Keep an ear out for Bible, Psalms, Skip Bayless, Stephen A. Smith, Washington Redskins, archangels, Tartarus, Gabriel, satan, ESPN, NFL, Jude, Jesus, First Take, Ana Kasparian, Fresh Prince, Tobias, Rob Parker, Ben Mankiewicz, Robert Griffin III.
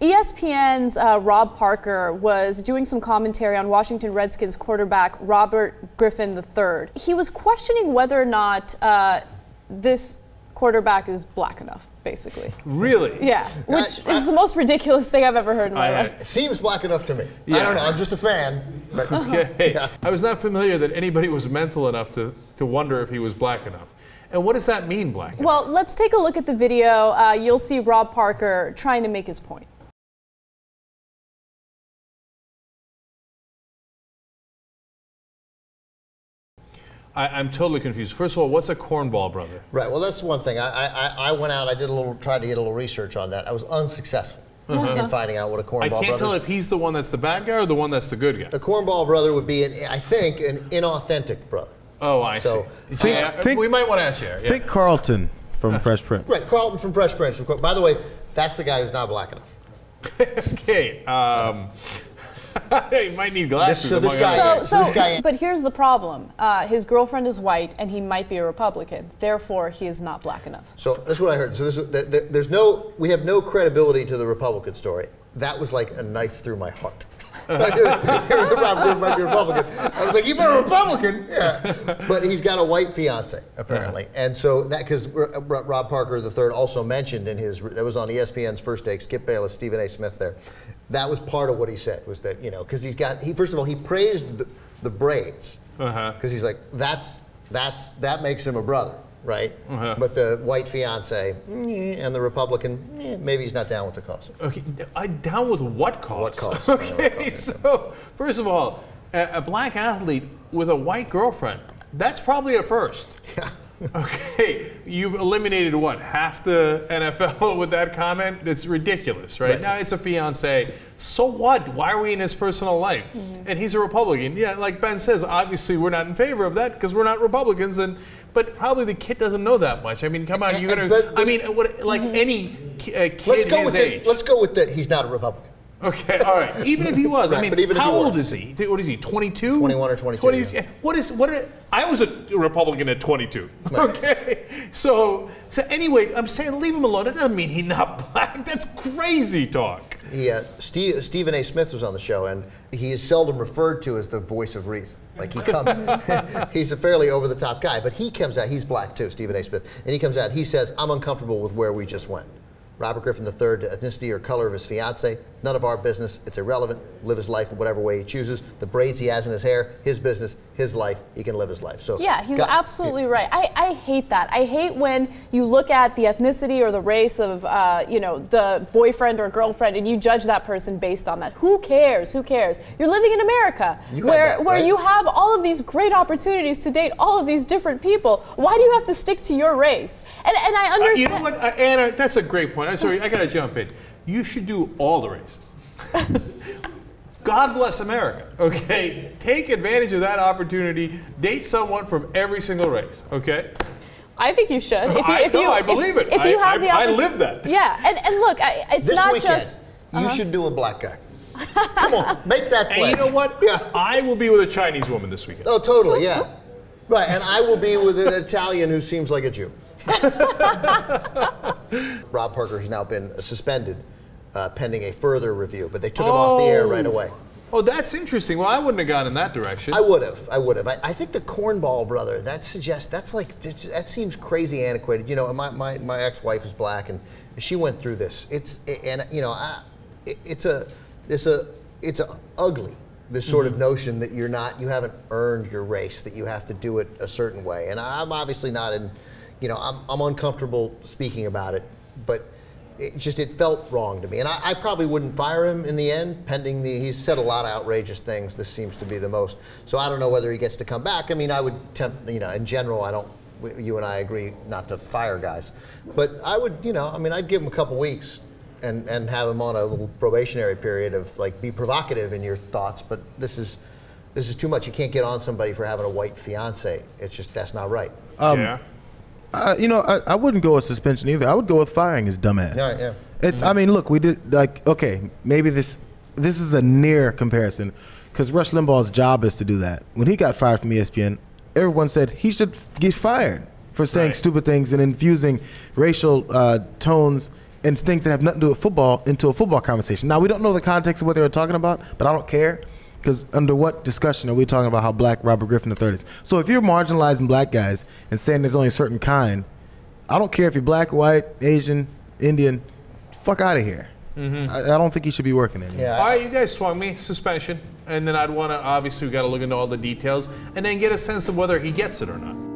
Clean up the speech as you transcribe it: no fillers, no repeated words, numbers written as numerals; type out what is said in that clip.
ESPN's Rob Parker was doing some commentary on Washington Redskins quarterback Robert Griffin III. He was questioning whether or not this quarterback is black enough, basically. Really? Yeah, which is the most ridiculous thing I've ever heard in my life. It seems black enough to me. Yeah. I don't know, I'm just a fan. But okay. Yeah. I was not familiar that anybody was mental enough to wonder if he was black enough. And what does that mean, black enough? Well, let's take a look at the video. You'll see Rob Parker trying to make his point. I'm totally confused. First of all, what's a cornball, brother? Right. Well, that's one thing. I went out. I did tried to get a little research on that. I was unsuccessful in finding out what a cornball. I can't tell if he's the one that's the bad guy or the one that's the good guy. The cornball brother would be, I think, an inauthentic brother. Oh, I see. We might want to ask you. Yeah. Think Carlton from Fresh Prince. Right. Carlton from Fresh Prince. By the way, that's the guy who's not black enough. Okay. He might need glasses. But here's the problem. His girlfriend is white, and he might be a Republican. Therefore, he is not black enough. So that's what I heard. So we have no credibility to the Republican story. That was like a knife through my heart. I was like, you better Republican. Yeah. But he's got a white fiance, apparently. And so that, because Rob Parker III also mentioned in his, that was on ESPN's First Take, Skip Bayless, Stephen A. Smith there. That was part of what he said, was that, you know, because he's got, first of all, he praised the braids. Because he's like, that makes him a brother, right? But the white fiance and the Republican, maybe he's not down with the cause. Okay, down with what cause? What cause? Okay, so first of all, a black athlete with a white girlfriend, that's probably a first. Yeah. Okay, you've eliminated what, half the NFL with that comment? It's ridiculous, right? Now it's a fiance. So what? Why are we in his personal life? And he's a Republican. Yeah, like Ben says, obviously we're not in favor of that because we're not Republicans. But probably the kid doesn't know that much. I mean, come on, you gotta. I mean, what, like any kid his age. Let's go with that. He's not a Republican. Okay, all right. Even if he was, I mean, how old is he? What is he, 22? 21 or 22. 20, yeah. I was a Republican at 22. Okay, so anyway, I'm saying leave him alone. It doesn't mean he's not black. That's crazy talk. Yeah, Stephen A. Smith was on the show, and he is seldom referred to as the voice of reason. Like he comes, he's a fairly over-the-top guy, but he comes out, he's black too, Stephen A. Smith, and he comes out, he says, I'm uncomfortable with where we just went. Robert Griffin III, ethnicity or color of his fiance, none of our business, it's irrelevant, live his life in whatever way he chooses. The braids he has in his hair, his business, his life, he can live his life. So yeah, he's absolutely right. I hate that. I hate when you look at the ethnicity or the race of you know, the boyfriend or girlfriend and you judge that person based on that. Who cares? Who cares? You're living in America where you have all of these great opportunities to date all of these different people. Why do you have to stick to your race? And I understand. You know what, Anna, that's a great point. I'm sorry, I gotta jump in. You should do all the races. God bless America, okay? Take advantage of that opportunity. Date someone from every single race, okay? I think you should. I live that. Yeah, and look, you should do a black guy. Come on, make that play. And you know what? Yeah. I will be with a Chinese woman this weekend. Oh, totally, yeah. Right, and I will be with an Italian who seems like a Jew. Rob Parker has now been suspended pending a further review, but they took him off the air right away. Oh, that's interesting. Well, I wouldn't have gone in that direction. I would have. I think the cornball brother, that suggests, that seems crazy antiquated. You know, my ex-wife is black, and she went through this. It's ugly. This sort of notion that you haven't earned your race, that you have to do it a certain way. And I'm obviously not in. You know, I'm uncomfortable speaking about it, but it felt wrong to me. And I probably wouldn't fire him in the end, pending he's said a lot of outrageous things. This seems to be the most. So I don't know whether he gets to come back. I mean, I would tempt, you know, in general, you and I agree not to fire guys. But I would, you know, I mean, I'd give him a couple weeks and have him on a little probationary period of like, be provocative in your thoughts, but this is too much. You can't get on somebody for having a white fiance. It's just, that's not right. Yeah. You know, I wouldn't go with suspension either. I would go with firing his dumbass. Yeah, yeah. I mean, look, we did, like, okay, maybe this is a near comparison, because Rush Limbaugh's job is to do that. When he got fired from ESPN, everyone said he should get fired for saying stupid things and infusing racial tones and things that have nothing to do with football into a football conversation. Now, we don't know the context of what they were talking about, but I don't care, because under what discussion are we talking about how black Robert Griffin III is? So if you're marginalizing black guys and saying there's only a certain kind, I don't care if you're black, white, Asian, Indian, fuck out of here. Mm-hmm. I don't think he should be working anymore. Yeah. All right, you guys swung me, suspension. And then I'd want to, obviously, we got to look into all the details and then get a sense of whether he gets it or not.